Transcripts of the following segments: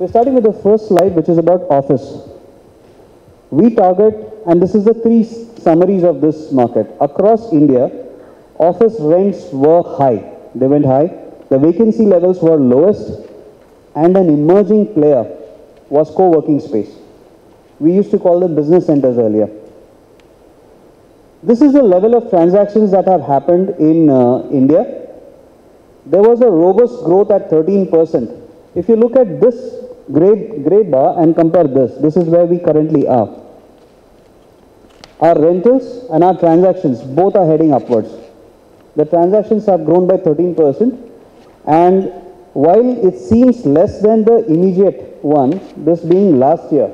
We're starting with the first slide, which is about office. We target, and this is the three summaries of this market. Across India, office rents were high. They went high. The vacancy levels were lowest, and an emerging player was co-working space. We used to call them business centers earlier. This is the level of transactions that have happened in India. There was a robust growth at 13%. If you look at this gray bar and compare this, this is where we currently are. Our rentals and our transactions both are heading upwards. The transactions have grown by 13%, and while it seems less than the immediate one, this being last year,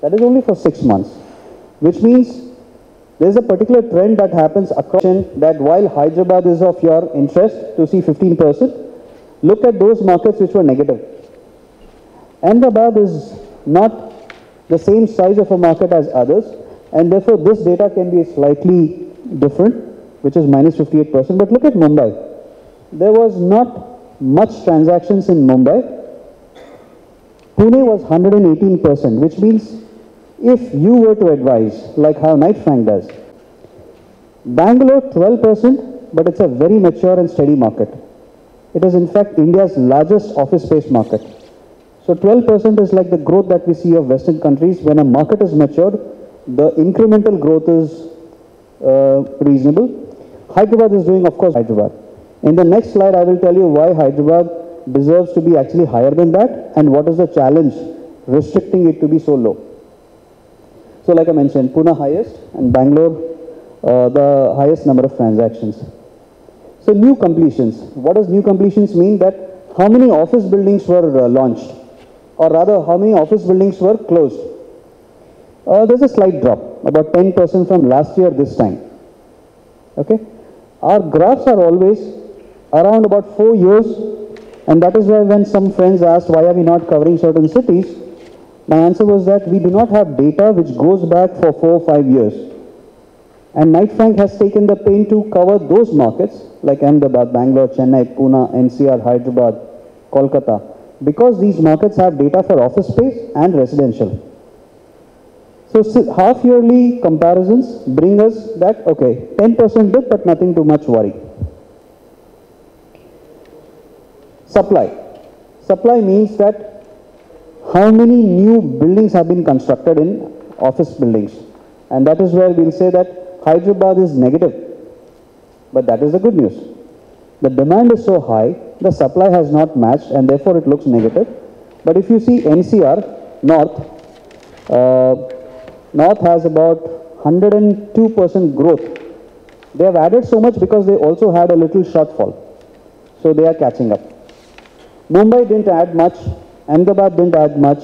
that is only for 6 months, which means there's a particular trend that happens across that while Hyderabad is of your interest to see 15%, look at those markets which were negative. Ahmedabad is not the same size of a market as others, and therefore this data can be slightly different, which is minus 58%. But look at Mumbai. There was not much transactions in Mumbai. Pune was 118%, which means if you were to advise, like how Knight Frank does. Bangalore 12%, but it's a very mature and steady market. It is in fact India's largest office space market. So 12% is like the growth that we see of Western countries. When a market is matured, the incremental growth is reasonable. Hyderabad is doing, of course, Hyderabad. In the next slide, I will tell you why Hyderabad deserves to be actually higher than that and what is the challenge restricting it to be so low. So like I mentioned, Pune highest and Bangalore the highest number of transactions. So new completions. What does new completions mean? That how many office buildings were launched, or rather how many office buildings were closed. There's a slight drop, about 10% from last year this time. Okay, our graphs are always around about 4 years, and that is why when some friends asked why are we not covering certain cities, my answer was that we do not have data which goes back for 4 or 5 years. And Knight Frank has taken the pain to cover those markets like Ahmedabad, Bangalore, Chennai, Pune, NCR, Hyderabad, Kolkata, because these markets have data for office space and residential. So half-yearly comparisons bring us that, okay, 10% dip, but nothing too much worry. Supply. Supply means that how many new buildings have been constructed in office buildings. And that is where we'll say that Hyderabad is negative. But that is the good news. The demand is so high, the supply has not matched, and therefore it looks negative. But if you see NCR, North has about 102% growth. They have added so much because they also had a little shortfall. So they are catching up. Mumbai didn't add much. Ahmedabad didn't add much.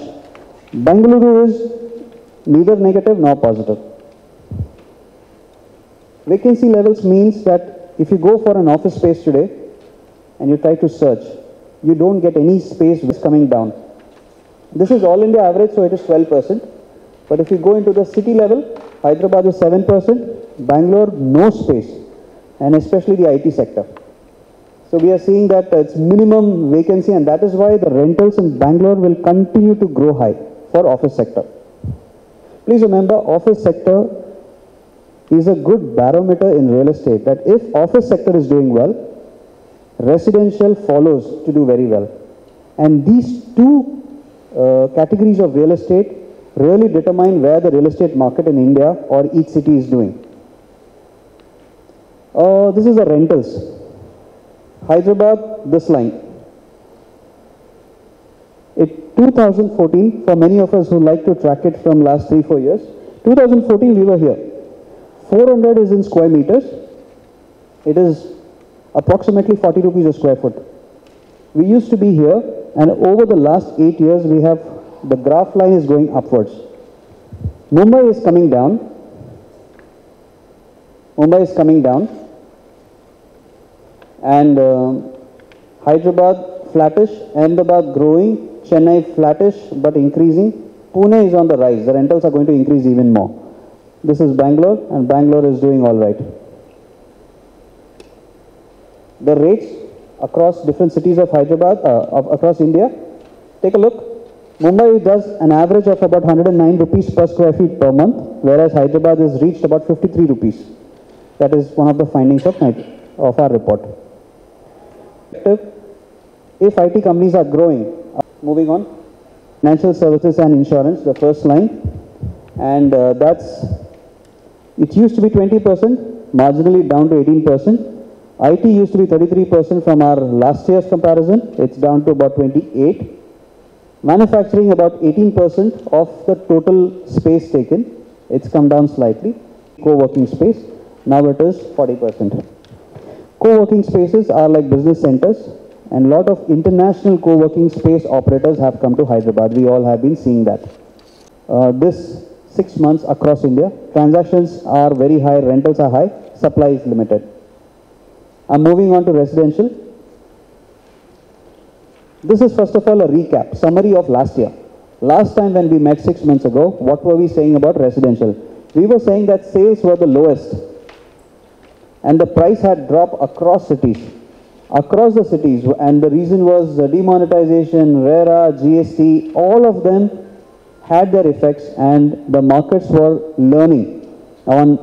Bengaluru is neither negative nor positive. Vacancy levels means that if you go for an office space today and you try to search, you don't get any space which is coming down. This is all India average, so it is 12%. But if you go into the city level, Hyderabad is 7%, Bangalore no space, and especially the IT sector. So we are seeing that it's minimum vacancy, and that is why the rentals in Bangalore will continue to grow high for office sector. Please remember, office sector is a good barometer in real estate, that if office sector is doing well, residential follows to do very well. And these two categories of real estate really determine where the real estate market in India or each city is doing. This is the rentals. Hyderabad, this line. It 2014, for many of us who like to track it from last 3-4 years, 2014 we were here. 400 is in square meters. It is approximately 40 rupees a square foot. We used to be here, and over the last 8 years we have the graph line is going upwards. Mumbai is coming down. Mumbai is coming down. And Hyderabad flattish, Ahmedabad growing, Chennai flattish but increasing. Pune is on the rise. The rentals are going to increase even more. This is Bangalore, and Bangalore is doing all right. The rates across different cities of Hyderabad, across India. Take a look. Mumbai does an average of about 109 rupees per square feet per month, whereas Hyderabad has reached about 53 rupees. That is one of the findings of our report. If IT companies are growing, moving on, financial services and insurance, the first line, and it used to be 20%, marginally down to 18%. IT used to be 33% from our last year's comparison, it's down to about 28%. Manufacturing about 18% of the total space taken, it's come down slightly. Co-working space, now it is 40%. Co-working spaces are like business centers, and lot of international co-working space operators have come to Hyderabad. We all have been seeing that. This 6 months across India, transactions are very high, rentals are high, supply is limited. I'm moving on to residential. This is first of all a recap, summary of last year. Last time when we met 6 months ago, what were we saying about residential? We were saying that sales were the lowest and the price had dropped across cities. Across the cities, and the reason was demonetization, RERA, GST, all of them had their effects, and the markets were learning on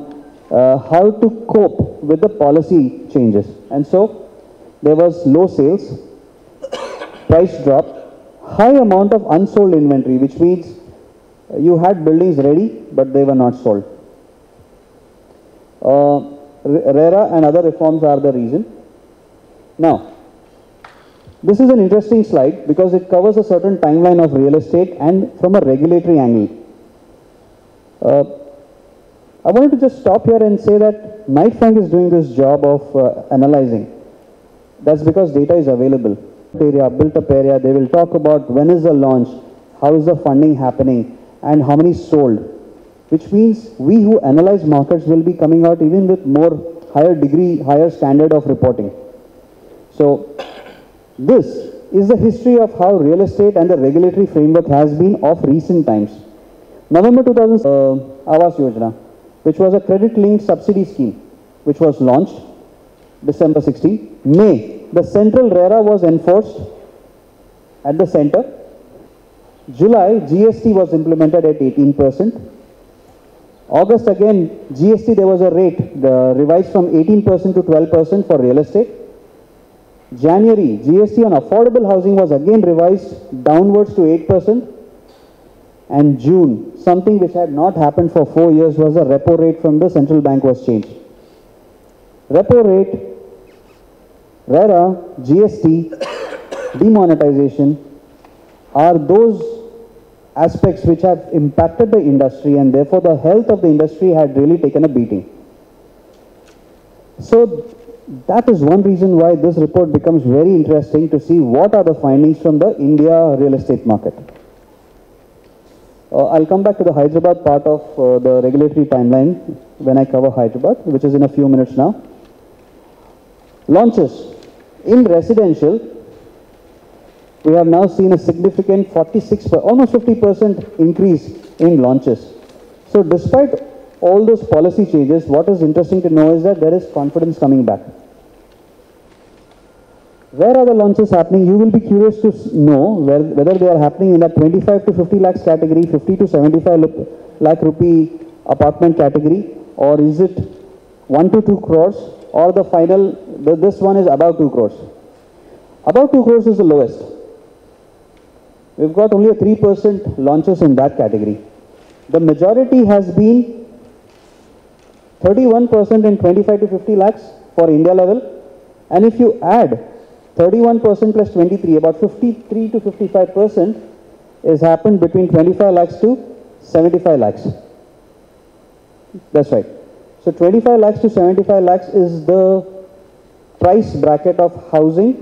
how to cope with the policy changes. And so there was low sales, price drop, high amount of unsold inventory, which means you had buildings ready but they were not sold. RERA and other reforms are the reason. Now, this is an interesting slide because it covers a certain timeline of real estate and from a regulatory angle. I wanted to just stop here and say that Knight Frank is doing this job of analyzing. That's because data is available. Area, built up area, they will talk about when is the launch, how is the funding happening, and how many sold. Which means we who analyze markets will be coming out even with more higher degree, higher standard of reporting. So this is the history of how real estate and the regulatory framework has been of recent times. November 2000, Awas Yojana, which was a credit-linked subsidy scheme, which was launched December 16. May, the central RERA was enforced at the center. July, GST was implemented at 18%. August again, GST, there was a rate revised from 18% to 12% for real estate. January, GST on affordable housing was again revised downwards to 8%. And June, something which had not happened for 4 years was the repo rate from the central bank was changed. Repo rate, RERA, GST, demonetization are those aspects which have impacted the industry, and therefore the health of the industry had really taken a beating. So that is one reason why this report becomes very interesting to see what are the findings from the India real estate market. I'll come back to the Hyderabad part of the regulatory timeline when I cover Hyderabad, which is in a few minutes now. Launches. In residential, we have now seen a significant 46%, almost 50% increase in launches. So despite all those policy changes, what is interesting to know is that there is confidence coming back. Where are the launches happening? You will be curious to know whether they are happening in that 25 to 50 lakhs category, 50 to 75 lakh rupee apartment category, or is it 1 to 2 crores, or the final, this one is above 2 crores. Above 2 crores is the lowest. We've got only a 3% launches in that category. The majority has been 31% in 25 to 50 lakhs for India level, and if you add 31% plus 23, about 53 to 55% is happened between 25 lakhs to 75 lakhs. That's right. So 25 lakhs to 75 lakhs is the price bracket of housing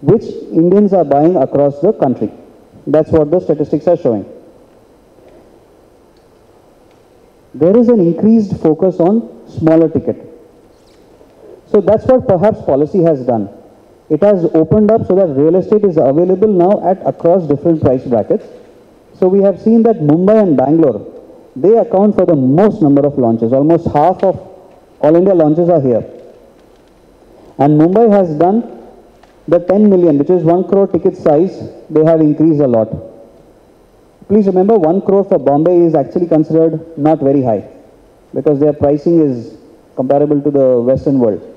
which Indians are buying across the country. That's what the statistics are showing. There is an increased focus on smaller ticket. So that's what perhaps policy has done. It has opened up so that real estate is available now at across different price brackets. So we have seen that Mumbai and Bangalore, they account for the most number of launches. Almost half of all India launches are here. And Mumbai has done the 10 million, which is 1 crore ticket size. They have increased a lot. Please remember, 1 crore for Bombay is actually considered not very high because their pricing is comparable to the Western world.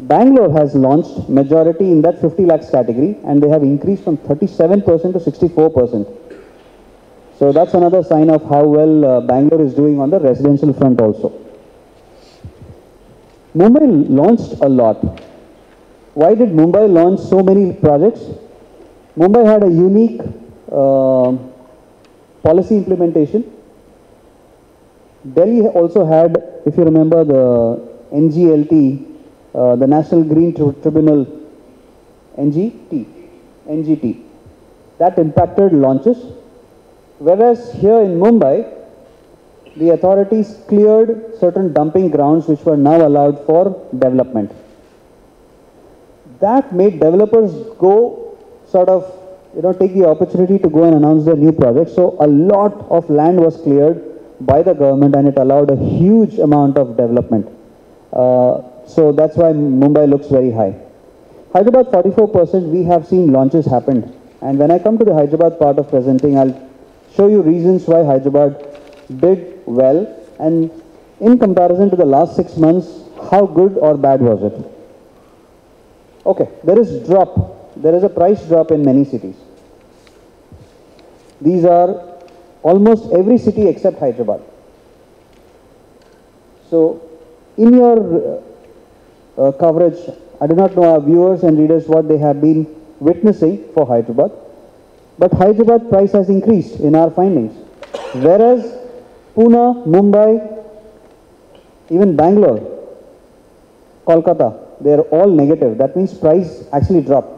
Bangalore has launched majority in that 50 lakhs category, and they have increased from 37% to 64%. So that's another sign of how well Bangalore is doing on the residential front also. Mumbai launched a lot. Why did Mumbai launch so many projects? Mumbai had a unique policy implementation. Delhi also had, if you remember, the NGLT, the National Green Tribunal, NGT, that impacted launches. Whereas here in Mumbai, the authorities cleared certain dumping grounds which were now allowed for development. That made developers go sort of, you know, take the opportunity to go and announce their new projects. So a lot of land was cleared by the government, and it allowed a huge amount of development. So that's why Mumbai looks very high. Hyderabad 44%, we have seen launches happen. And when I come to the Hyderabad part of presenting, I'll show you reasons why Hyderabad did well, and in comparison to the last 6 months, how good or bad was it? Okay, there is drop. There is a price drop in many cities. These are almost every city except Hyderabad. So in your coverage, I do not know our viewers and readers what they have been witnessing for Hyderabad, but Hyderabad price has increased in our findings, whereas Pune, Mumbai, even Bangalore, Kolkata, they are all negative. That means price actually dropped.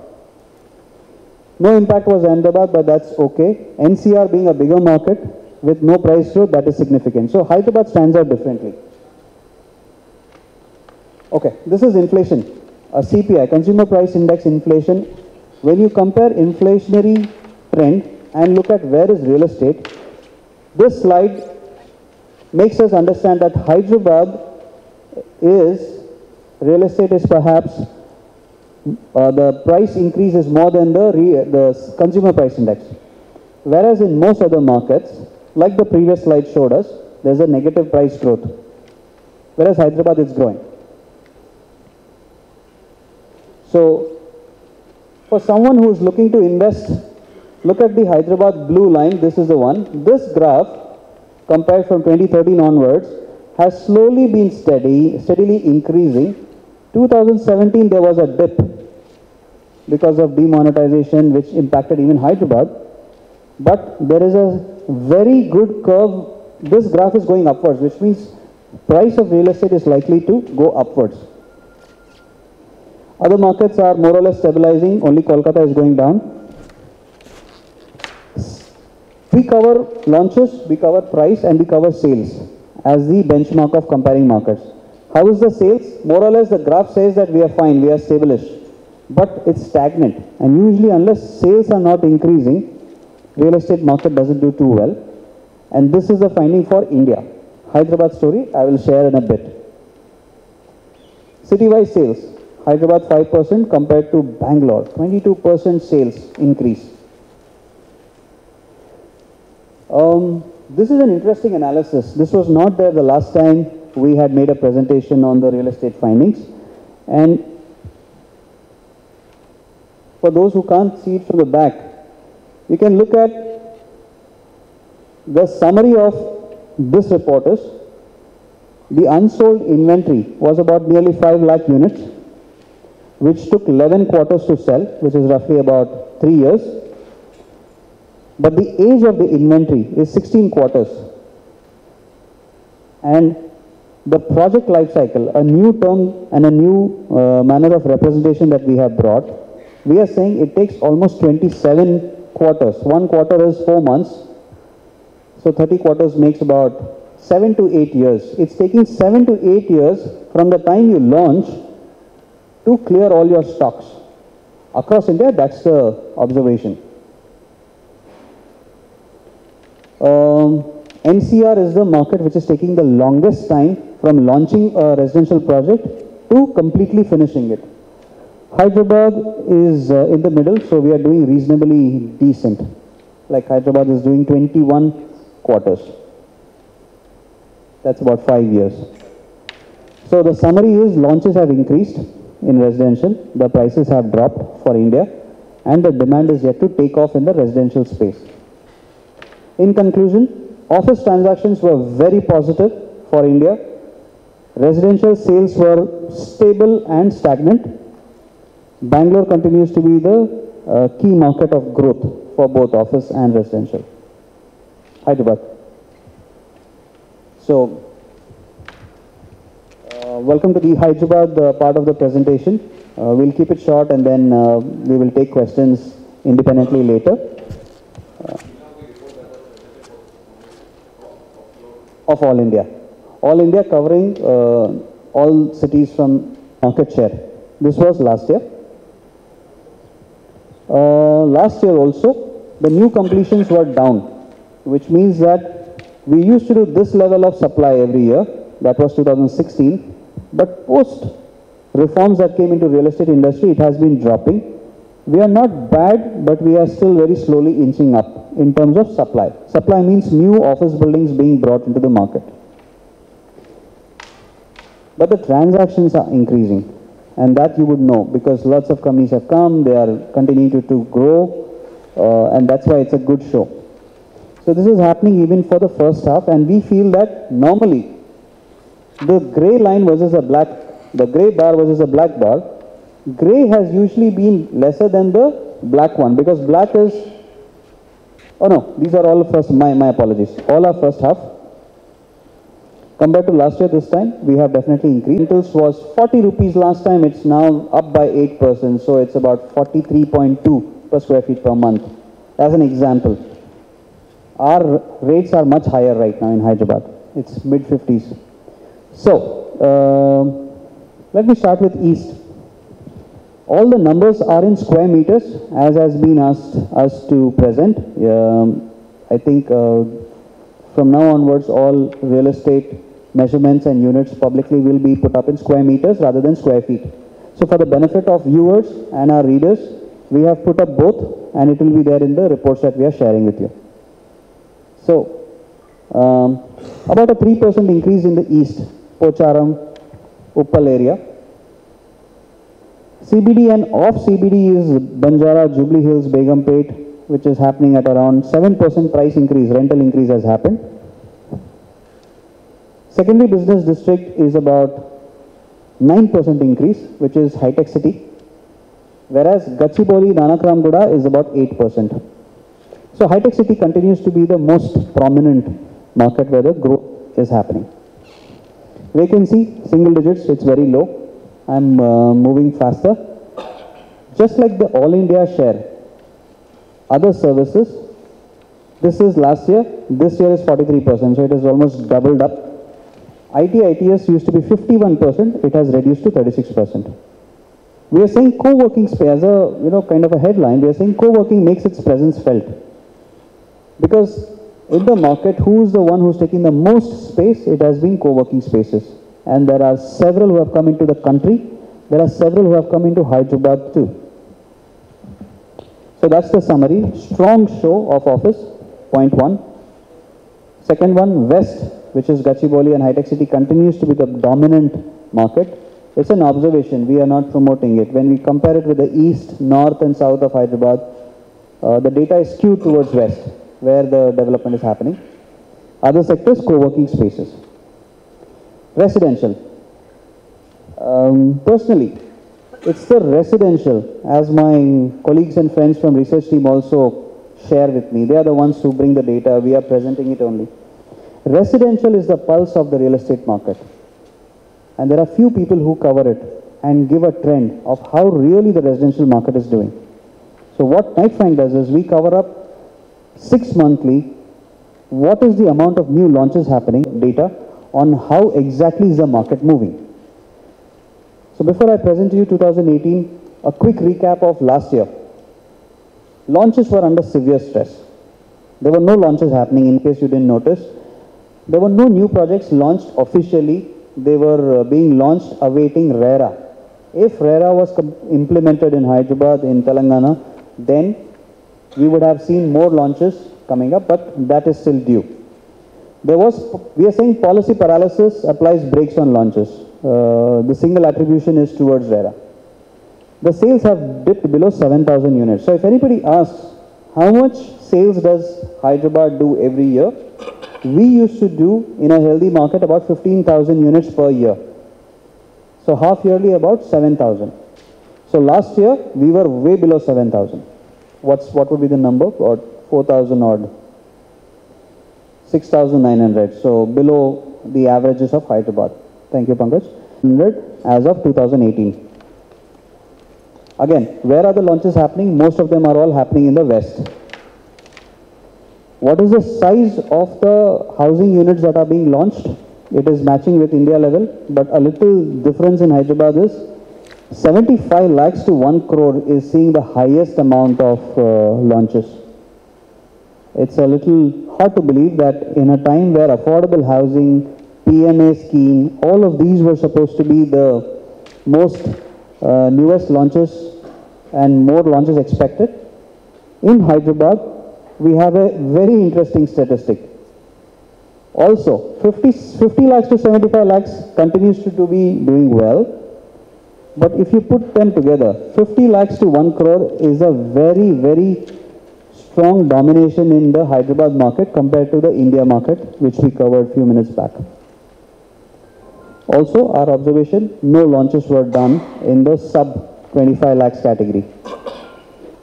No impact was Ahmedabad, but that's okay. NCR being a bigger market with no price growth, that is significant. So Hyderabad stands out differently. Okay, this is inflation, a CPI, Consumer Price Index inflation. When you compare inflationary trend and look at where is real estate, this slide makes us understand that Hyderabad is, real estate is perhaps, the price increase is more than the consumer price index. Whereas in most other markets, like the previous slide showed us, there's a negative price growth. Whereas Hyderabad is growing. So, for someone who is looking to invest, look at the Hyderabad blue line. This is the one. This graph, compared from 2013 onwards, has slowly been steadily increasing. 2017, there was a dip because of demonetization, which impacted even Hyderabad. But there is a very good curve. This graph is going upwards, which means price of real estate is likely to go upwards. Other markets are more or less stabilizing, only Kolkata is going down. We cover launches, we cover price, and we cover sales as the benchmark of comparing markets. How is the sales? More or less the graph says that we are fine, we are stable-ish, but it's stagnant. And usually unless sales are not increasing, real estate market doesn't do too well. And this is the finding for India. Hyderabad story, I will share in a bit. City-wise sales. Hyderabad 5% compared to Bangalore, 22% sales increase. This is an interesting analysis. This was not there the last time we had made a presentation on the real estate findings. And for those who can't see it from the back, you can look at the summary of this report is the unsold inventory was about nearly 5 lakh units, which took 11 quarters to sell, which is roughly about 3 years. But the age of the inventory is 16 quarters. And the project life cycle, a new term and a new manner of representation that we have brought, we are saying it takes almost 27 quarters. 1 quarter is 4 months. So 30 quarters makes about 7 to 8 years. It's taking 7 to 8 years from the time you launch to clear all your stocks. Across India, that's the observation. NCR is the market which is taking the longest time from launching a residential project to completely finishing it. Hyderabad is in the middle, so we are doing reasonably decent. like Hyderabad is doing 21 quarters. That's about 5 years. So the summary is launches have increased in residential, the prices have dropped for India, and the demand is yet to take off in the residential space. In conclusion, office transactions were very positive for India. Residential sales were stable and stagnant. Bangalore continues to be the key market of growth for both office and residential. Hyderabad. So, welcome to the Hyderabad part of the presentation. We'll keep it short and then we will take questions independently later. Of all India. All India covering all cities from market share. This was last year. Last year also, the new completions were down, which means that we used to do this level of supply every year. That was 2016. But post reforms that came into real estate industry, it has been dropping. We are not bad, but we are still very slowly inching up in terms of supply. Supply means new office buildings being brought into the market. But the transactions are increasing. And that you would know, because lots of companies have come, they are continuing to grow, and that's why it's a good show. So this is happening even for the first half, and we feel that normally, the grey line versus a black, the grey bar versus a black bar, grey has usually been lesser than the black one, because black is, oh no, these are all first, my apologies, all are first half. Compared to last year, this time, we have definitely increased. Rentals was 40 rupees last time, it's now up by 8%, so it's about 43.2 per square feet per month. As an example, our rates are much higher right now in Hyderabad. It's mid-50s. So, let me start with East. All the numbers are in square meters, as has been asked us to present. I think from now onwards, all real estate measurements and units publicly will be put up in square meters rather than square feet. So for the benefit of viewers and our readers, we have put up both and it will be there in the reports that we are sharing with you. So, about a 3% increase in the east, Pocharam, Uppal area. CBD and off CBD is Banjara, Jubilee Hills, Begumpet, which is happening at around 7% price increase, rental increase has happened. Secondary business district is about 9% increase, which is high-tech city, whereas Gachibowli, Nanakramgura is about 8%. So high-tech city continues to be the most prominent market where the growth is happening. Vacancy, single digits, it's very low. I'm moving faster. Just like the All India share, other services, this is last year, this year is 43%, so it is almost doubled up. ITES used to be 51%, it has reduced to 36%. We are saying co-working space, as a, you know, kind of a headline, we are saying co-working makes its presence felt. Because in the market, who is the one who's taking the most space? It has been co-working spaces. And there are several who have come into the country, there are several who have come into Hyderabad too. So that's the summary. Strong show of office, point one. Second one, West, which is Gachibowli and High-Tech City, continues to be the dominant market. It's an observation, we are not promoting it. When we compare it with the East, North and South of Hyderabad, the data is skewed towards West, where the development is happening. Other sectors, co-working spaces. Residential. Personally, it's the residential, as my colleagues and friends from research team also share with me. They are the ones who bring the data, we are presenting it only. Residential is the pulse of the real estate market. And there are few people who cover it and give a trend of how really the residential market is doing. So what Knight Frank does is we cover up 6 monthly, what is the amount of new launches happening, data on how exactly is the market moving. So before I present to you 2018, a quick recap of last year. Launches were under severe stress. There were no launches happening, in case you didn't notice. There were no new projects launched officially. They were being launched awaiting RERA. If RERA was implemented in Hyderabad, in Telangana, then we would have seen more launches coming up, but that is still due. We are saying policy paralysis applies brakes on launches. The single attribution is towards RERA. The sales have dipped below 7,000 units. So if anybody asks, how much sales does Hyderabad do every year? We used to do, in a healthy market, about 15,000 units per year. So half yearly about 7,000. So last year, we were way below 7,000. What would be the number? Or 4,000 odd. 6,900. So below the averages of Hyderabad. Thank you, Pankaj. 100 as of 2018. Again, where are the launches happening? Most of them are all happening in the West. What is the size of the housing units that are being launched? It is matching with India level, but a little difference in Hyderabad is 75 lakhs to 1 crore is seeing the highest amount of launches. It's a little hard to believe that in a time where affordable housing, PMA scheme, all of these were supposed to be the most newest launches and more launches expected. In Hyderabad, we have a very interesting statistic. Also, 50 lakhs to 75 lakhs continues to be doing well. But if you put them together, 50 lakhs to 1 crore is a very, very strong domination in the Hyderabad market compared to the India market, which we covered a few minutes back. Also, our observation, no launches were done in the sub-25 lakhs category.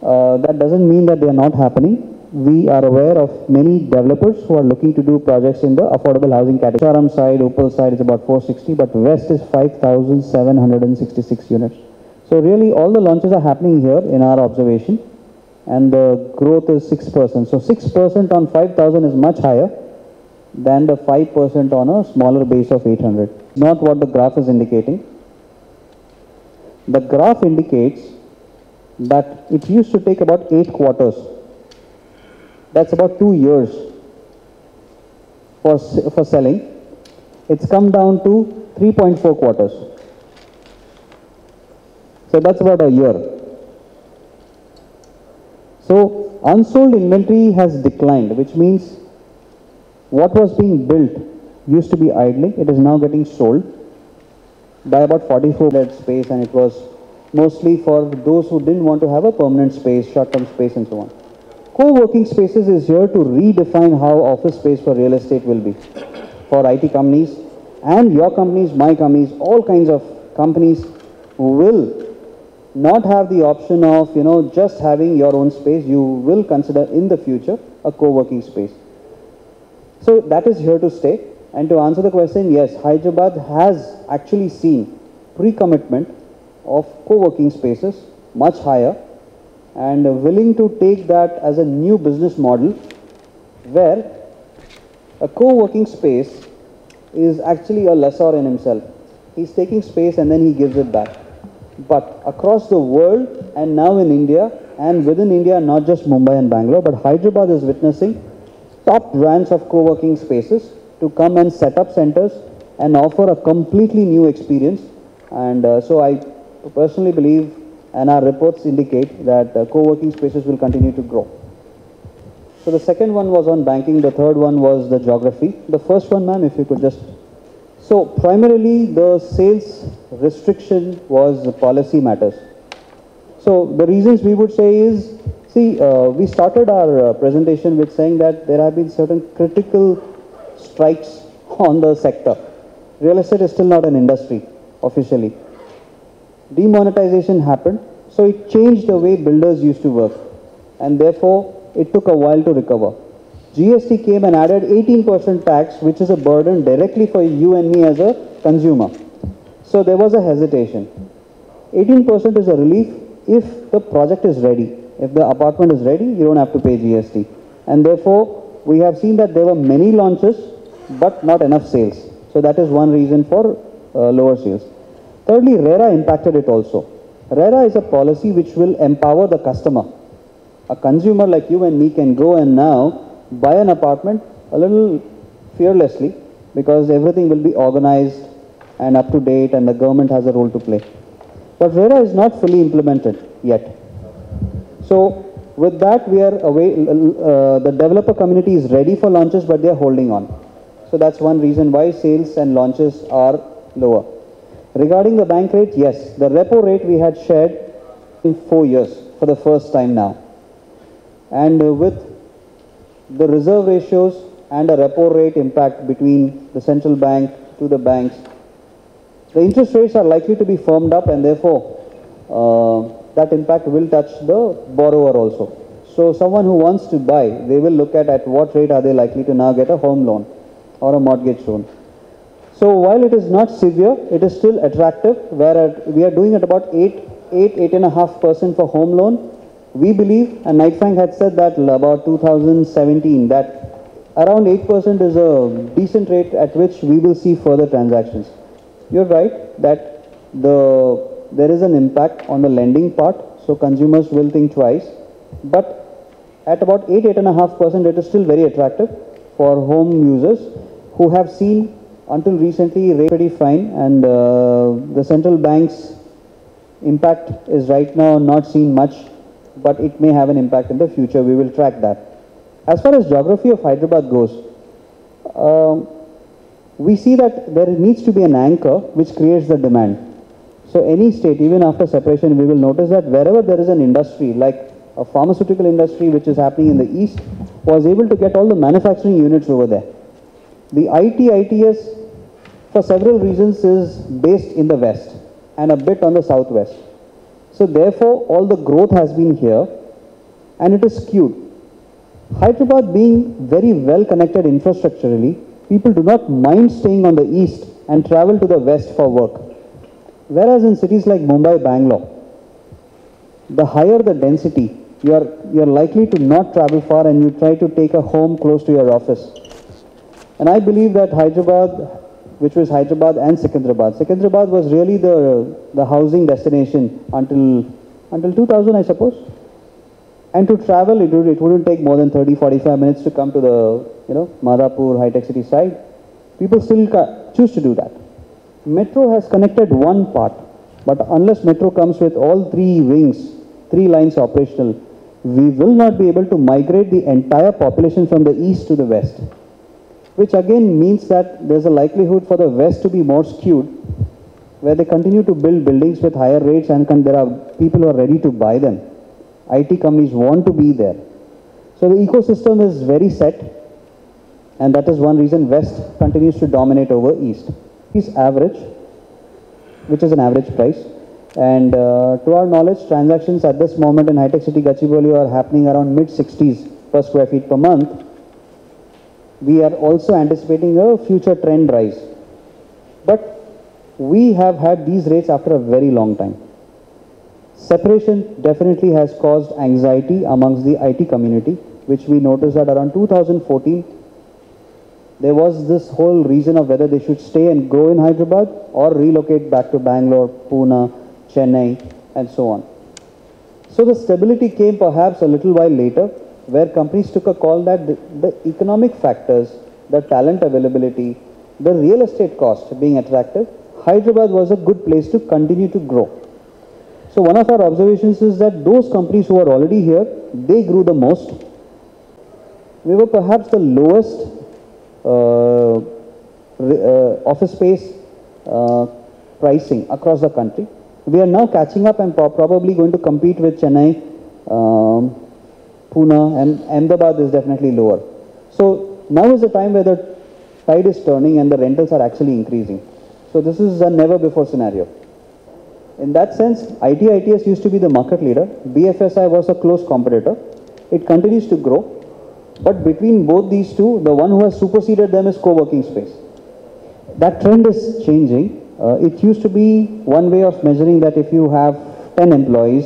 That doesn't mean that they are not happening. We are aware of many developers who are looking to do projects in the affordable housing category. Charam side, Opal side is about 460, but West is 5,766 units. So really, all the launches are happening here in our observation, and the growth is 6%. So 6% on 5,000 is much higher than the 5% on a smaller base of 800. Not what the graph is indicating. The graph indicates that it used to take about 8 quarters. That's about 2 years for selling. It's come down to 3.4 quarters. So that's about a year. So unsold inventory has declined, which means what was being built used to be idling. It is now getting sold by about 44% space, and it was mostly for those who didn't want to have a permanent space, short-term space, and so on. Co-working spaces is here to redefine how office space for real estate will be. For IT companies and your companies, my companies, all kinds of companies will not have the option of, you know, just having your own space. You will consider in the future a co-working space. So that is here to stay. And to answer the question, yes, Hyderabad has actually seen pre-commitment of co-working spaces much higher, and willing to take that as a new business model where a co-working space is actually a lessor in himself. He's taking space and then he gives it back. But across the world and now in India and within India, not just Mumbai and Bangalore, but Hyderabad is witnessing top brands of co-working spaces to come and set up centers and offer a completely new experience. And so I personally believe, and our reports indicate, that co-working spaces will continue to grow. So the second one was on banking, the third one was the geography. The first one, ma'am, if you could just... So primarily the sales restriction was policy matters. So the reasons we would say is, see, we started our presentation with saying that there have been certain critical strikes on the sector. Real estate is still not an industry, officially. Demonetization happened, so it changed the way builders used to work, and therefore it took a while to recover. GST came and added 18% tax, which is a burden directly for you and me as a consumer. So there was a hesitation. 18% is a relief if the project is ready. If the apartment is ready, you don't have to pay GST. And therefore, we have seen that there were many launches, but not enough sales. So that is one reason for lower sales. Thirdly, RERA impacted it also. RERA is a policy which will empower the customer. A consumer like you and me can go and now buy an apartment a little fearlessly, because everything will be organized and up to date, and the government has a role to play. But RERA is not fully implemented yet. So With that, we are away. The developer community is ready for launches, but they are holding on. So that's one reason why sales and launches are lower. Regarding the bank rate, yes, the repo rate we had shared in 4 years for the first time now. And with the reserve ratios and a repo rate impact between the central bank to the banks, the interest rates are likely to be firmed up, and therefore that impact will touch the borrower also. So someone who wants to buy, they will look at what rate are they likely to now get a home loan or a mortgage loan. So while it is not severe, it is still attractive. We are doing at about 8.5% for home loan. We believe, and Knight Frank had said that about 2017, that around 8% is a decent rate at which we will see further transactions. You're right that there is an impact on the lending part, so consumers will think twice. But at about 8.5%, it is still very attractive for home users who have seen until recently rate pretty fine, and the central bank's impact is right now not seen much, but it may have an impact in the future. We will track that. As far as geography of Hyderabad goes, we see that there needs to be an anchor which creates the demand. So any state, even after separation, we will notice that wherever there is an industry, like a pharmaceutical industry which is happening in the east, was able to get all the manufacturing units over there. The ITES, for several reasons, is based in the west and a bit on the southwest. So therefore, all the growth has been here, and it is skewed. Hyderabad being very well connected infrastructurally, people do not mind staying on the east and travel to the west for work. Whereas in cities like Mumbai, Bangalore, the higher the density, you are likely to not travel far, and you try to take a home close to your office. And I believe that Hyderabad, which was Hyderabad and Secunderabad. Secunderabad was really the housing destination until 2000, I suppose. And to travel, it wouldn't take more than 30-45 minutes to come to the Madhapur, high-tech city side. People still choose to do that. Metro has connected one part, but unless Metro comes with all three wings, three lines operational, we will not be able to migrate the entire population from the east to the west. Which again means that there's a likelihood for the West to be more skewed, where they continue to build buildings with higher rates, and there are people who are ready to buy them. IT companies want to be there. So the ecosystem is very set, and that is one reason West continues to dominate over East. Is average, which is an average price. And to our knowledge, transactions at this moment in high-tech city Gachibowli are happening around mid-60s per square feet per month. We are also anticipating a future trend rise. But we have had these rates after a very long time. Separation definitely has caused anxiety amongst the IT community, which we noticed that around 2014, there was this whole reason of whether they should stay and grow in Hyderabad or relocate back to Bangalore, Pune, Chennai, and so on. So the stability came perhaps a little while later, where companies took a call that the economic factors, the talent availability, the real estate cost being attractive, Hyderabad was a good place to continue to grow. So one of our observations is that those companies who are already here, they grew the most. We were perhaps the lowest office space pricing across the country. We are now catching up and probably going to compete with Chennai, Pune, and Ahmedabad is definitely lower. So now is the time where the tide is turning and the rentals are actually increasing. So this is a never before scenario. In that sense, ITES used to be the market leader. BFSI was a close competitor. It continues to grow. But between both these two, the one who has superseded them is co-working space. That trend is changing. It used to be one way of measuring that if you have 10 employees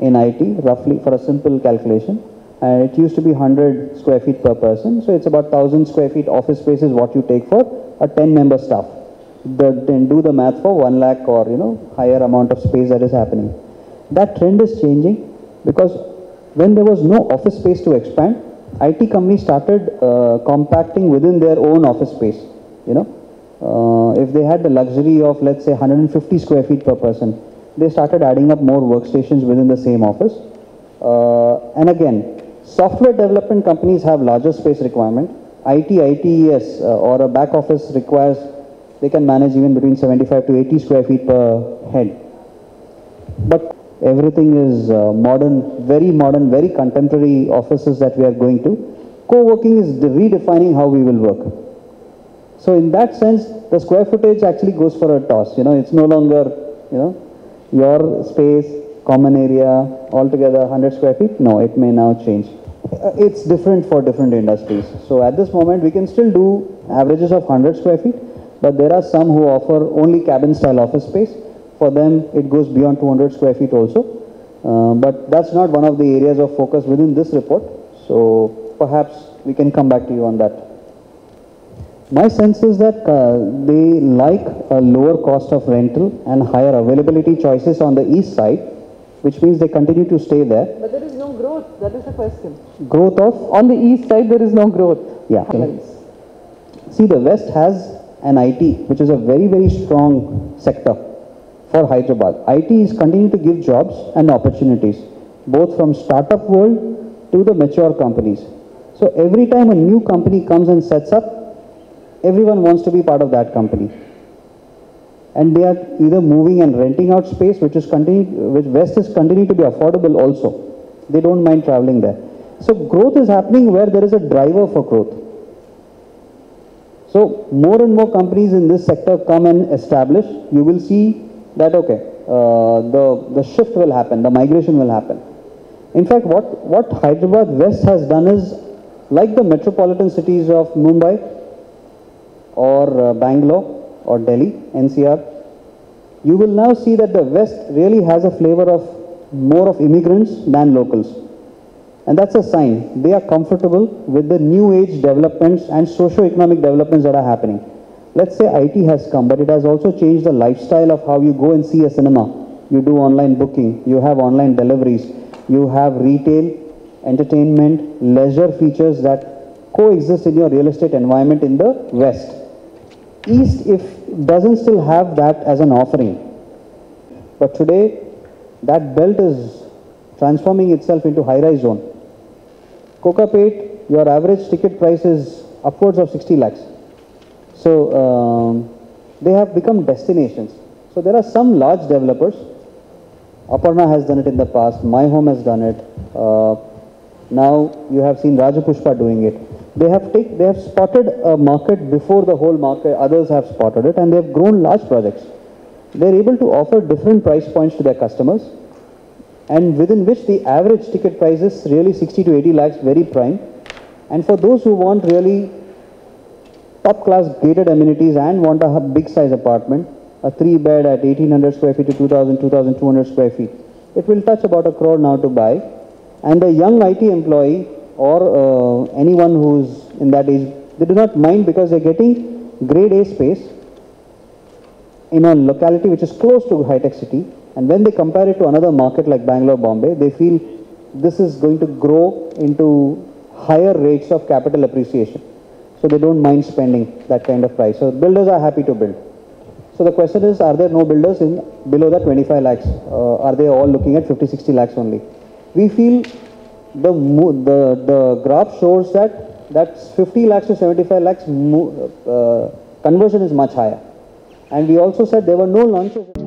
in IT, roughly for a simple calculation, and it used to be 100 square feet per person, so it's about 1,000 square feet office space is what you take for a 10-member staff. Then do the math for 1 lakh or higher amount of space that is happening. That trend is changing because when there was no office space to expand, IT companies started compacting within their own office space. If they had the luxury of, let's say, 150 square feet per person, they started adding up more workstations within the same office. And again, software development companies have larger space requirement. IT, ITES or a back office requires, they can manage even between 75 to 80 square feet per head. But everything is modern, very contemporary offices that we are going to. Co-working is redefining how we will work. So in that sense, the square footage actually goes for a toss. You know, it's no longer, you know, your space, common area, altogether 100 square feet. No, it may now change. It's different for different industries. So at this moment, we can still do averages of 100 square feet, but there are some who offer only cabin style office space. For them, it goes beyond 200 square feet also. But that's not one of the areas of focus within this report. So perhaps we can come back to you on that. My sense is that they like a lower cost of rental and higher availability choices on the east side, which means they continue to stay there. But there is no growth. That is the question. Growth of? On the east side, there is no growth. Yeah. Okay. See, the west has an IT, which is a very, very strong sector for Hyderabad. IT is continuing to give jobs and opportunities, both from startup world to the mature companies. So every time a new company comes and sets up, everyone wants to be part of that company. And they are either moving and renting out space, which is which West is continuing to be affordable also. They don't mind traveling there. So growth is happening where there is a driver for growth. So more and more companies in this sector come and establish. You will see that, okay, the shift will happen, the migration will happen. In fact, what Hyderabad West has done is, like the metropolitan cities of Mumbai, or Bangalore or Delhi, NCR, you will now see that the West really has a flavor of more of immigrants than locals. And that's a sign. They are comfortable with the new age developments and socio-economic developments that are happening. Let's say IT has come, but it has also changed the lifestyle of how you go and see a cinema. You do online booking, you have online deliveries, you have retail, entertainment, leisure features that coexist in your real estate environment in the West. East, if doesn't still have that as an offering, but today that belt is transforming itself into high-rise zone. Kokapet, your average ticket price is upwards of 60 lakhs. So they have become destinations. So there are some large developers. Aparna has done it in the past. My Home has done it. Now you have seen Rajapushpa doing it. They have spotted a market before the whole market, others have spotted it, and they have grown large projects. They are able to offer different price points to their customers, and within which the average ticket price is really 60 to 80 lakhs, very prime. And for those who want really top class gated amenities and want a big size apartment, a 3-bed at 1800 square feet to 2000, 2200 square feet, it will touch about a crore now to buy. And a young IT employee or anyone who's in that age, they do not mind because they're getting grade A space in a locality which is close to high-tech city. And when they compare it to another market like Bangalore, Bombay, they feel this is going to grow into higher rates of capital appreciation. So they don't mind spending that kind of price. So builders are happy to build. So the question is, are there no builders in below that 25 lakhs? Are they all looking at 50, 60 lakhs only? We feel the graph shows that 50 lakhs to 75 lakhs conversion is much higher. And we also said there were no launches.